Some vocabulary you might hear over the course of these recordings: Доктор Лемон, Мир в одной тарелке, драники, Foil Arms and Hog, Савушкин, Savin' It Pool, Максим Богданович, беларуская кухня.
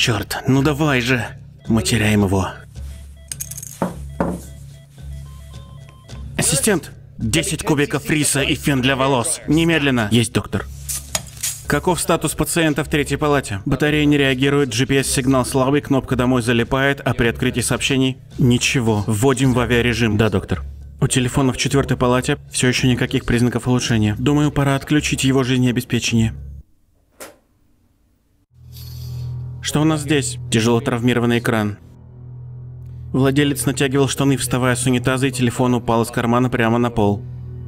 Черт, ну давай же. Мы теряем его. Ассистент, 10 кубиков риса и фен для волос. Немедленно. Есть, доктор. Каков статус пациента в третьей палате? Батарея не реагирует, GPS-сигнал слабый, кнопка «Домой» залипает, а при открытии сообщений ничего. Вводим в авиарежим. Да, доктор. У телефона в четвертой палате все еще никаких признаков улучшения. Думаю, пора отключить его жизнеобеспечение. Что у нас здесь? Тяжело травмированный экран. Владелец натягивал штаны, вставая с унитаза, и телефон упал из кармана прямо на пол.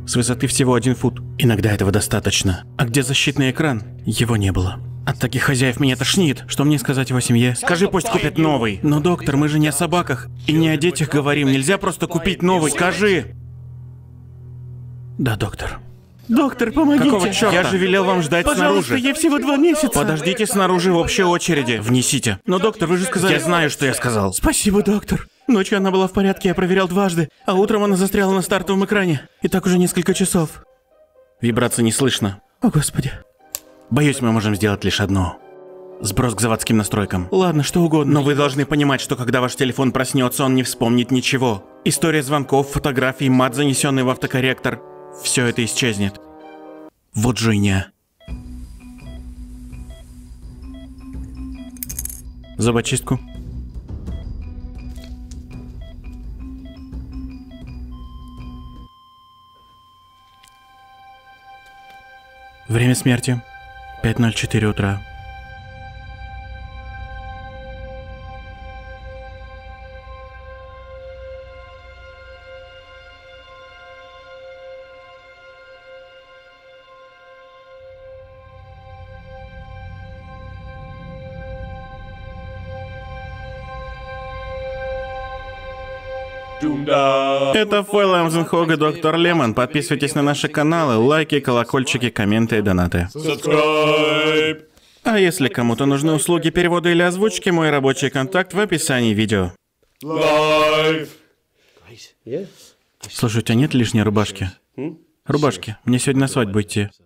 С высоты всего 1 фут. Иногда этого достаточно. А где защитный экран? Его не было. От таких хозяев меня тошнит. Что мне сказать его семье? Скажи, пусть купят новый. Но, доктор, мы же не о собаках и не о детях говорим. Нельзя просто купить новый. Скажи. Да, доктор. Доктор, помогите. Какого черта? Я же велел вам ждать снаружи. Пожалуйста, ей всего 2 месяца. Подождите снаружи в общей очереди. Внесите. Но, доктор, вы же сказали... Я знаю, что я сказал. Спасибо, доктор. Ночью она была в порядке, я проверял 2 раза, а утром она застряла на стартовом экране. И так уже несколько часов. Вибрации не слышно. О, Господи. Боюсь, мы можем сделать лишь одно. Сброс к заводским настройкам. Ладно, что угодно. Но вы должны понимать, что когда ваш телефон проснется, он не вспомнит ничего. История звонков, фотографий, мат, занесенный в автокорректор. Все это исчезнет. Вот жуйня. Зубочистку. Время смерти 5:04 утра. Это Foil Arms and Hog и доктор Лемон. Подписывайтесь на наши каналы, лайки, колокольчики, комменты и донаты. Subscribe. А если кому-то нужны услуги перевода или озвучки, мой рабочий контакт в описании видео. Live. Слушай, у тебя нет лишней рубашки? Рубашки. Мне сегодня на свадьбу идти.